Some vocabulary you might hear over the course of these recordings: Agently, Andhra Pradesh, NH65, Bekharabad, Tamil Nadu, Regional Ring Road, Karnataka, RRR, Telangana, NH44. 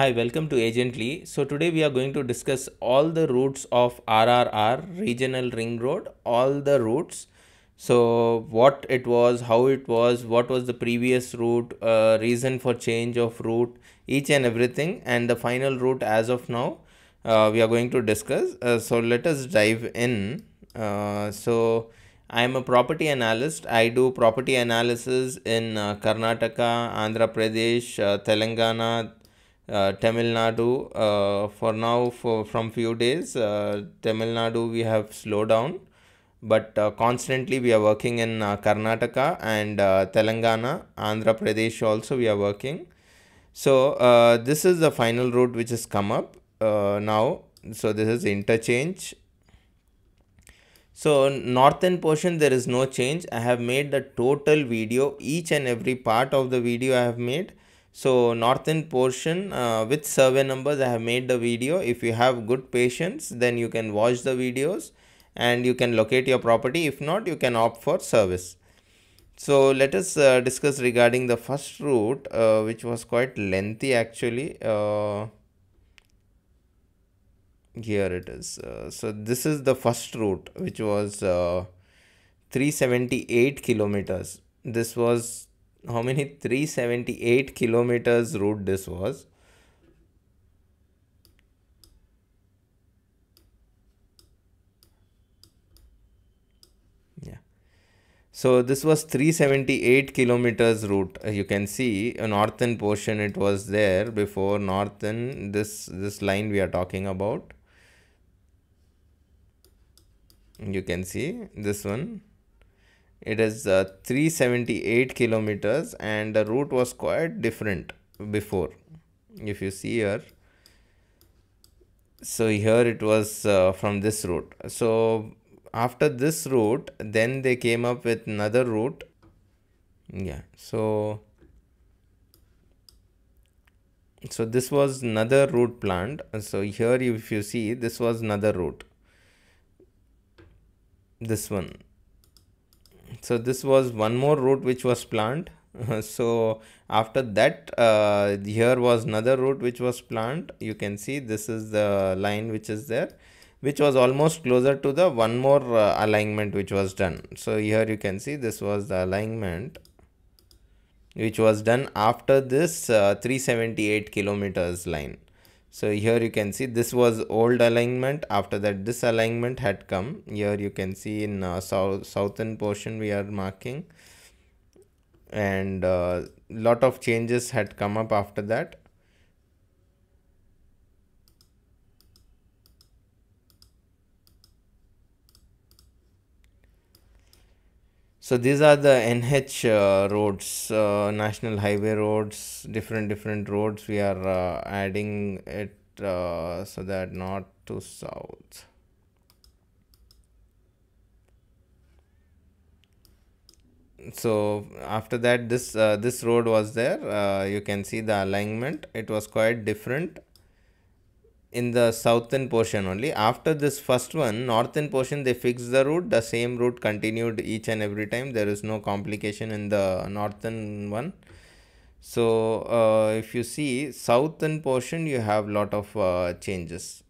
Hi, welcome to Agently. So today we are going to discuss all the routes of RRR, Regional Ring Road, all the routes. So what it was, how it was, what was the previous route, reason for change of route, each and everything, and the final route as of now we are going to discuss. So let us dive in. So I am a property analyst. I do property analysis in Karnataka, Andhra Pradesh, Telangana, Tamil Nadu. For now, from few days, Tamil Nadu we have slowed down, but constantly we are working in Karnataka and Telangana, Andhra Pradesh also we are working. So this is the final route which has come up now. So this is interchange. So northern portion there is no change. I have made the total video, each and every part of the video I have made. So northern portion with survey numbers I have made the video. If you have good patience, then you can watch the videos and you can locate your property. If not, you can opt for service. So let us discuss regarding the first route, which was quite lengthy actually. Here it is. So this is the first route, which was 378 kilometers. This was how many? 378 kilometers route this was. Yeah. So this was 378 kilometers route. You can see a northern portion, it was there before. Northern, this line we are talking about. You can see this one, it is 378 kilometers, and the route was quite different before. If you see here, so here it was from this route. So after this route, then they came up with another route. Yeah, so this was another route planned. So here if you see, this was another route, this one. So this was one more route which was planned. So after that, here was another route which was planned. You can see this is the line which is there, which was almost closer to the one more alignment which was done. So here you can see this was the alignment which was done after this 378 kilometers line. So here you can see this was old alignment. After that, this alignment had come. Here you can see in southern portion we are marking, and lot of changes had come up after that. So these are the NH roads, national highway roads, different roads we are adding it so that north to south. So after that, this road was there. You can see the alignment. It was quite different in the southern portion only. After this first one, northern portion, they fixed the route. The same route continued each and every time. There is no complication in the northern one. So if you see southern portion, you have lot of changes.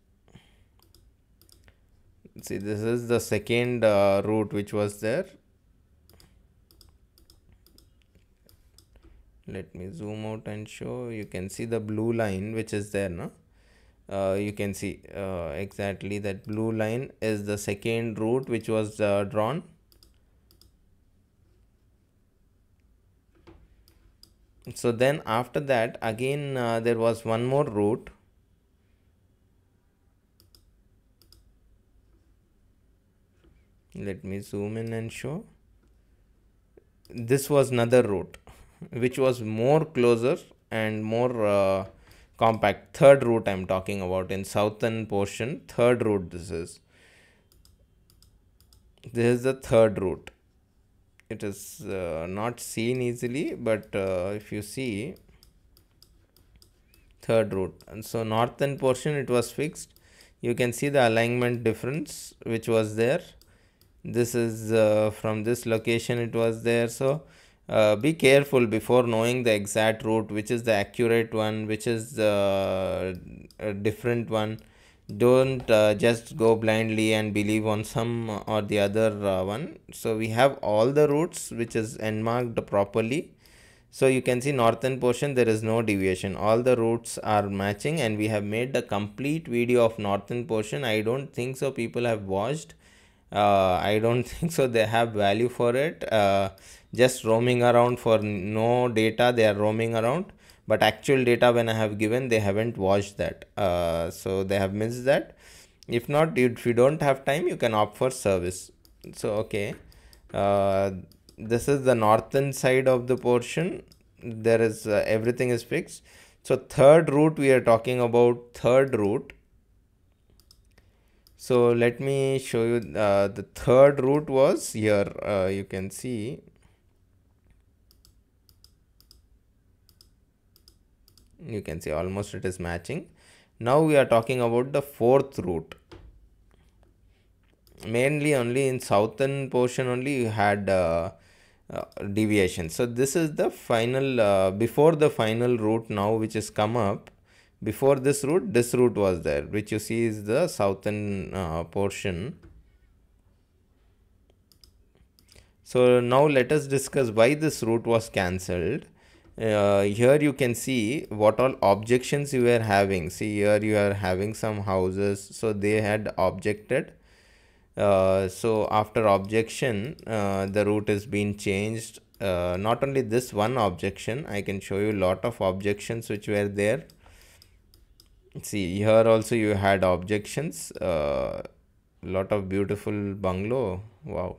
See, this is the second route which was there. Let me zoom out and show. You can see the blue line which is there, no? You can see exactly that blue line is the second route which was drawn. So then after that, again there was one more route. Let me zoom in and show. This was another route which was more closer and more compact. Third route I'm talking about in southern portion. Third route this is. This is the third route. It is not seen easily, but if you see, third route. And so northern portion, it was fixed. You can see the alignment difference which was there. This is from this location it was there. So be careful before knowing the exact route, which is the accurate one, which is the different one. Don't just go blindly and believe on some or the other one. So we have all the routes which is marked properly. So you can see northern portion, there is no deviation. All the routes are matching and we have made the complete video of northern portion. I don't think so people have watched. I don't think so they have value for it. Just roaming around for no data, they are roaming around. But actual data when I have given, they haven't watched that. So they have missed that. If not, if you don't have time, you can opt for service. So, okay. This is the northern side of the portion. There is everything is fixed. So third route, we are talking about third route. So let me show you the third route was here. You can see. You can see almost it is matching. Now we are talking about the fourth route. Mainly only in southern portion only you had deviation. So this is the final, before the final route now which has come up. Before this route was there, which you see is the southern portion. So now let us discuss why this route was cancelled. Here you can see what all objections you were having. See, here you are having some houses, so they had objected. So after objection, the route is being changed. Not only this one objection, I can show you a lot of objections which were there. See, here also you had objections, lot of beautiful bungalow, wow,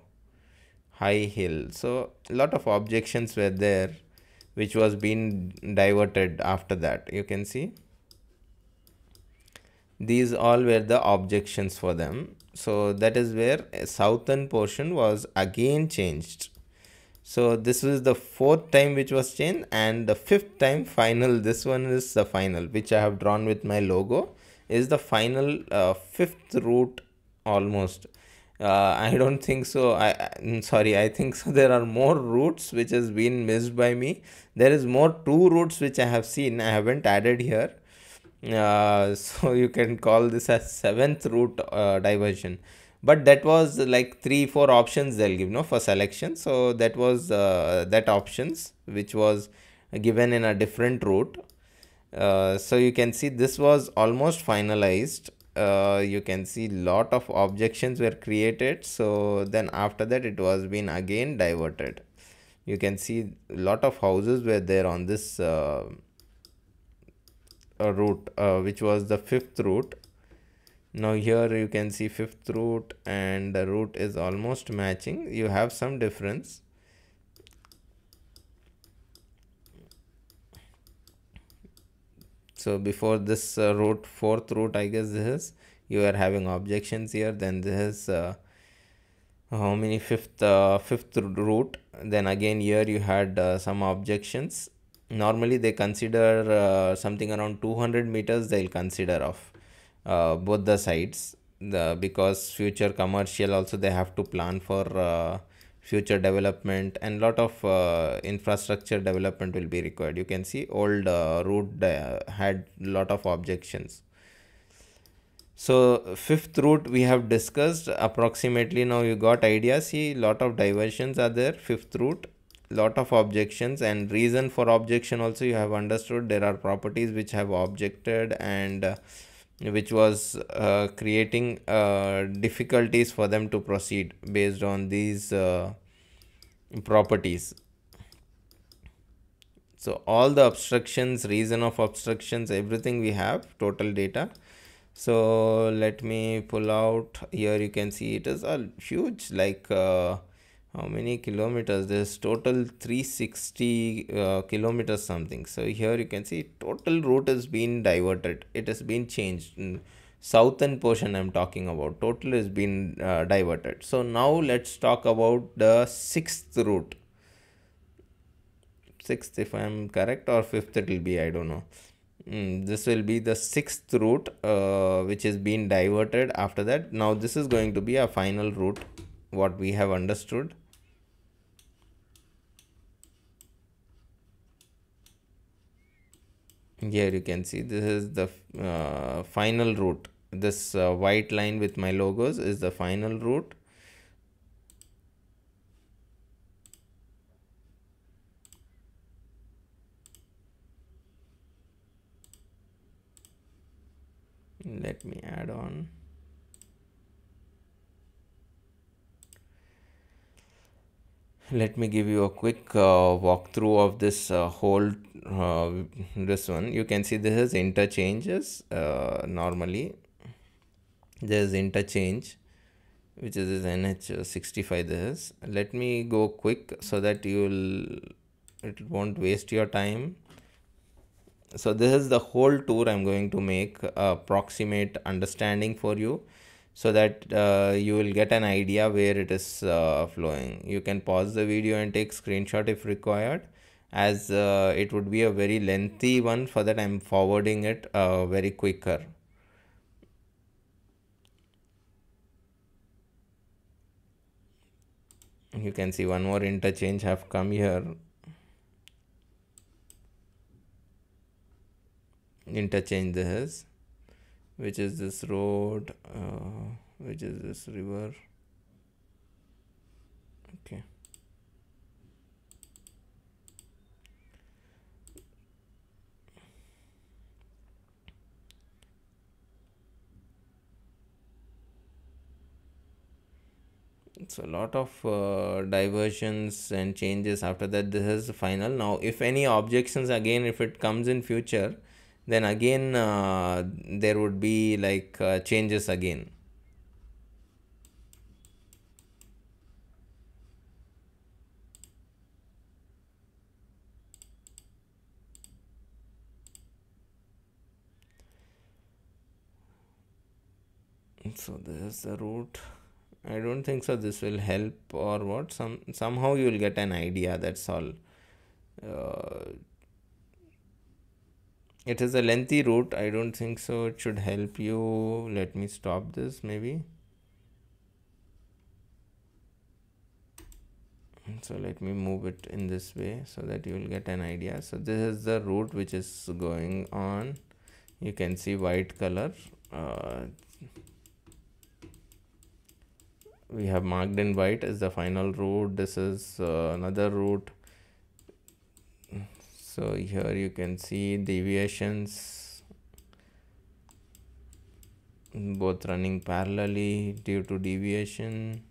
high hill. So a lot of objections were there, which was being diverted after that. You can see these all were the objections for them. So that is where a southern portion was again changed. So this was the fourth time which was changed, and the fifth time final, this one is the final which I have drawn with my logo, is the final fifth route almost. I don't think so. I'm sorry, I think so there are more routes which has been missed by me. There is more two routes which I have seen, I haven't added here. So you can call this as seventh route diversion. But that was like 3-4 options they'll give, no, for selection. So that was that options which was given in a different route. So you can see this was almost finalized. You can see lot of objections were created. So then after that it was been again diverted. You can see lot of houses were there on this route, which was the fifth route. Now here you can see fifth route and the route is almost matching. You have some difference. So before this route, fourth route, I guess this is, you are having objections here. Then this is how many fifth route. Then again here you had some objections. Normally they consider something around 200 meters they'll consider of. Both the sides, because future commercial also they have to plan for future development, and lot of infrastructure development will be required. You can see old route had lot of objections. So fifth route we have discussed approximately. Now you got idea. See, lot of diversions are there. Fifth route, lot of objections, and reason for objection also you have understood. There are properties which have objected and which was creating difficulties for them to proceed based on these properties. So all the obstructions, reason of obstructions, everything we have, total data. So let me pull out here. You can see it is a huge, like how many kilometers? There's total 360 kilometers something. So here you can see total route has been diverted. It has been changed. Southern portion I'm talking about. Total has been diverted. So now let's talk about the sixth route. Sixth if I'm correct, or fifth it will be, I don't know. This will be the sixth route which has been diverted after that. Now this is going to be a final route, what we have understood. Here you can see this is the final route. This white line with my logos is the final route. Let me add on. Let me give you a quick walkthrough of this whole this one. You can see this is interchanges. Normally there is interchange, which is NH65. This, let me go quick so that it won't waste your time. So this is the whole tour. I'm going to make approximate understanding for you, so that you will get an idea where it is flowing. You can pause the video and take screenshot if required, as it would be a very lengthy one. For that, I'm forwarding it very quicker. You can see one more interchange have come here. Interchange this, which is this road, which is this river. Okay. It's a lot of diversions and changes. After that, this is the final. Now, if any objections, again, if it comes in future, then again there would be like changes again. So this is the route. I don't think so this will help or what. Somehow you will get an idea, that's all. It is a lengthy route. I don't think so it should help you. Let me stop this maybe. So let me move it in this way so that you will get an idea. So this is the route which is going on. You can see white color. We have marked in white as the final route. This is another route. So here you can see deviations, both running parallelly due to deviation.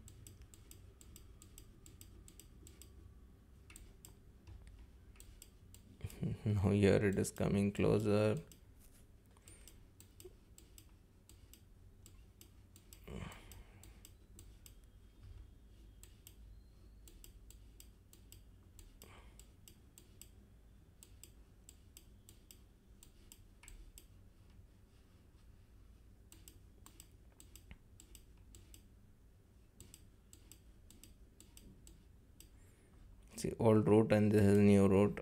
Now here it is coming closer. See, old route, and this is new route.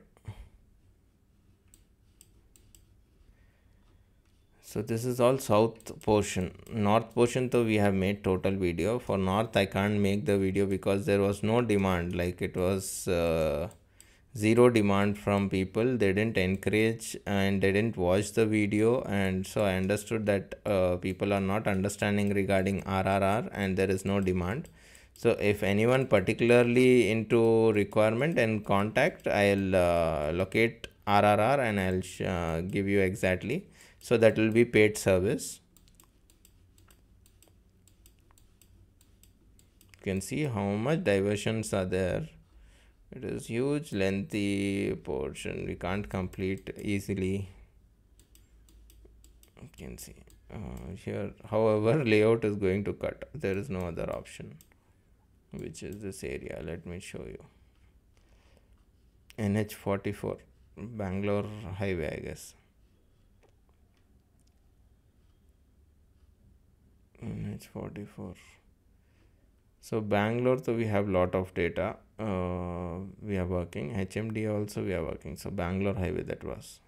So this is all south portion. North portion though we have made total video. For north I can't make the video because there was no demand. Like it was zero demand from people. They didn't encourage and they didn't watch the video, and so I understood that people are not understanding regarding RRR and there is no demand. So if anyone particularly into requirement and contact, I'll locate RRR and I'll give you exactly. So that will be paid service. You can see how much diversions are there. It is huge, lengthy portion. We can't complete easily. You can see here. However, layout is going to cut. There is no other option, which is this area. Let me show you. NH44 Bangalore highway, I guess. NH44. So Bangalore, so we have lot of data. We are working. HMD also we are working. So Bangalore highway, that was.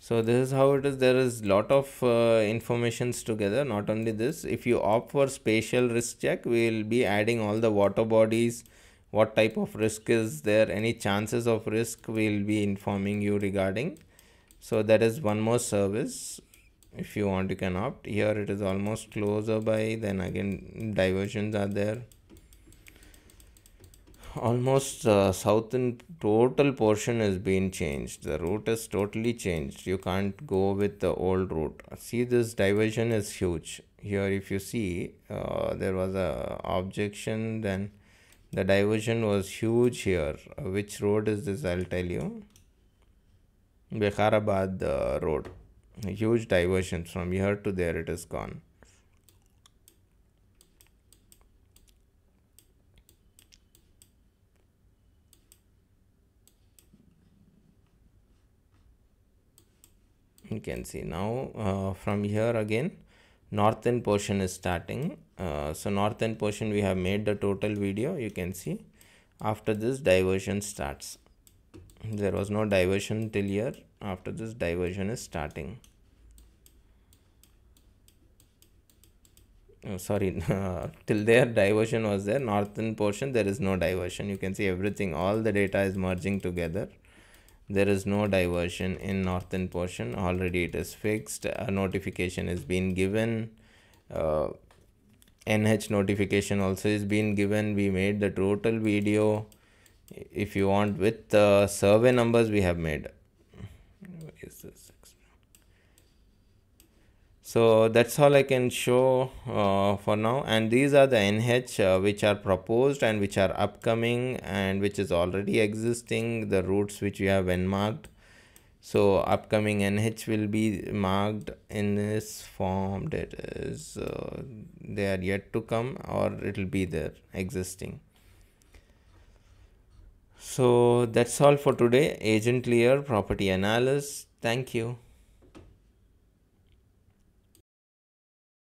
So this is how it is. There is lot of informations together. Not only this, if you opt for spatial risk check, we will be adding all the water bodies, what type of risk is there, any chances of risk we'll be informing you regarding. So that is one more service. If you want, you can opt here. It is almost closer by. Then again, diversions are there. Almost southern total portion has been changed. The route is totally changed. You can't go with the old route. See, this diversion is huge. Here, if you see, there was a objection. Then the diversion was huge here. Which road is this? I'll tell you. Bekharabad road. A huge diversion from here to there. It is gone. You can see now from here again northern portion is starting. So northern portion we have made the total video. You can see after this diversion starts. There was no diversion till here. After this diversion is starting. Oh, sorry, till there diversion was there. Northern portion there is no diversion. You can see everything, all the data is merging together. There is no diversion in northern portion. Already it is fixed. A notification is being given. NH notification also is being given. We made the total video. If you want with survey numbers we have made. So that's all I can show for now, and these are the NH which are proposed and which are upcoming and which is already existing, the routes which we have marked. So upcoming NH will be marked in this form, that is they are yet to come or it will be there existing. So that's all for today. Agently, property analyst. Thank you.